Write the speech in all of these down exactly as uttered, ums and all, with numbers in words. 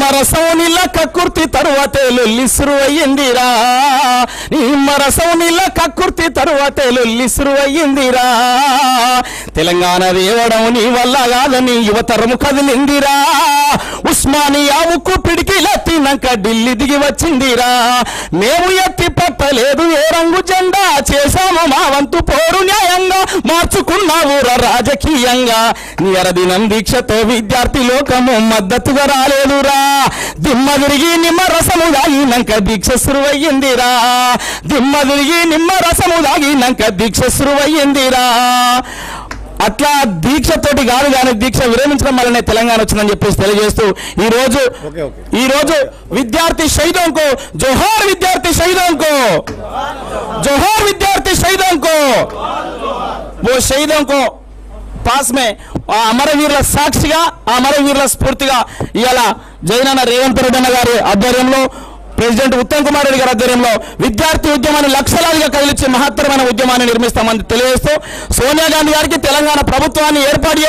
మరసౌనిల కక్కుర్తి తరువాతేలు లిస్రువయ్యిందిరా నీ మరసౌనిల కక్కుర్తి తరువాతేలు లిస్రువయ్యిందిరా తెలంగాణ దేవడం నీ వల్ల కాదని యువతరం కదిలిందిరా ఉస్మానియా ఉక్కు పిడికిలెత్తినాక ఢిల్లీ దిగి వచ్చిందిరా మేము ఎత్తి పట్టలేదు ఏ రంగు జెండా చేశాము మా వంతు పోరు న్యాయంగా మార్చుకున్నావు రాజకీయంగా నీ అరదినం దీక్షతో విద్యార్థి లోకము మద్దతుగా రాలేదురా దిమ్మ తిరిగి నిమ్మ రసము దాగినాక దీక్ష శురువయ్యిందిరా దిమ్మ తిరిగి నిమ్మ రసము దాగినాక దీక్ష శురువయ్యిందిరా అట్లా దీక్షతోటి కాదు కానీ దీక్ష విరమించడం వల్లనే తెలంగాణ వచ్చిందని చెప్పేసి తెలియజేస్తూ ఈ రోజు ఈ రోజు విద్యార్థి షహీదోంకు జోహార్ విద్యార్థి షహీదోంకు జోహార్ విద్యార్థి షహీదోంకు वो शहीदों को पास में अमरवीर साक्षिग अमरवीर स्फूर्ति इला जयन रेवंत रेड्डी गारी आध्र्यनों प्रेसिडेंट उत्तम कुमार रेड्डी गारी आध्र्यनों विद्यार्थी उद्यमा लक्षला कदली महत्तरम उद्यमा निर्मिस्टू सोनिया गांधी गारी प्रभुत्वानी एर्पड़ी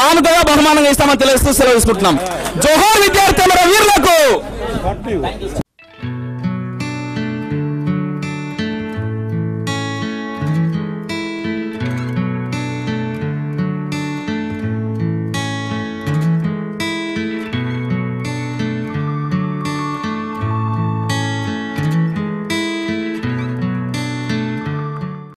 काम बहुमान जोहार विद्यार्थी वीर।